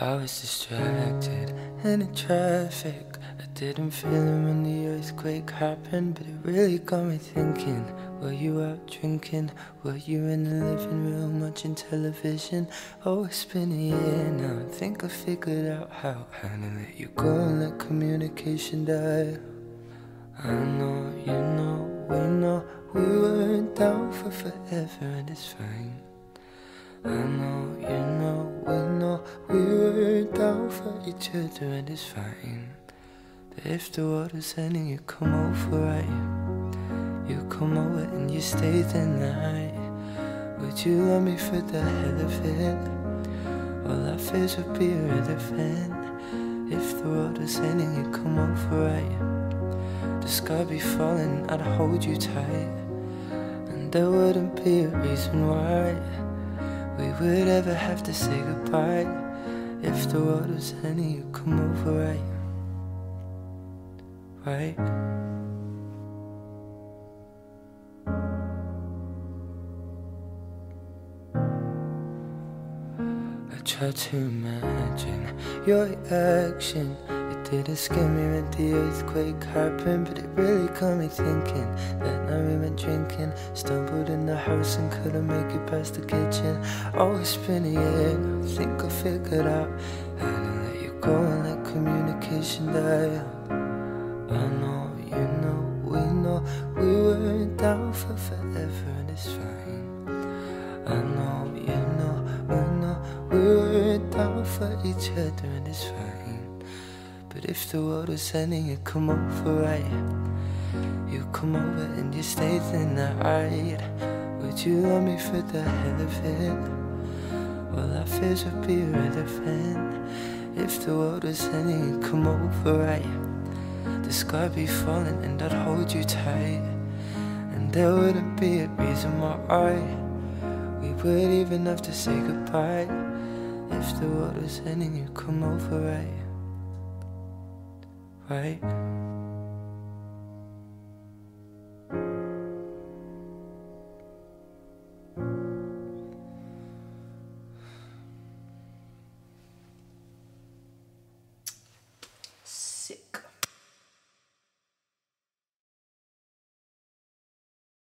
I was distracted and in traffic. I didn't feel it when the earthquake happened, but it really got me thinking. Were you out drinking? Were you in the living room watching television? Oh, it's been a year now. I think I figured out how to let you go and let communication die. I know, you know, we weren't down for forever, and it's fine. I know, you know, we were down for each other, and it's fine. But if the water's ending, you come over, right? You come over and you stay the night. Would you love me for the hell of it? All our fears would be irrelevant. If the water's ending, you come over, right? The sky be falling, I'd hold you tight, and there wouldn't be a reason why we would ever have to say goodbye. If the world was ending, you come over, right? Right? I tried to imagine your reaction. It didn't scare me when the earthquake happened, but it really got me thinking. That night we went drinking, stumbled in the house and couldn't make it past the kitchen. Oh, it's been a year, I think I figured out how to let you go and let communication die. I know, you know, we weren't down for forever, and it's fine. I know, you know, we weren't down for each other, and it's fine. But if the world was ending, you'd come over, right? You come over and you stay the night. Would you love me for the hell of it? Well, our fears would be irrelevant. If the world was ending, you'd come over, right? The sky be falling and I'd hold you tight, and there wouldn't be a reason why we would even have to say goodbye. If the world was ending, you come over, right? Right?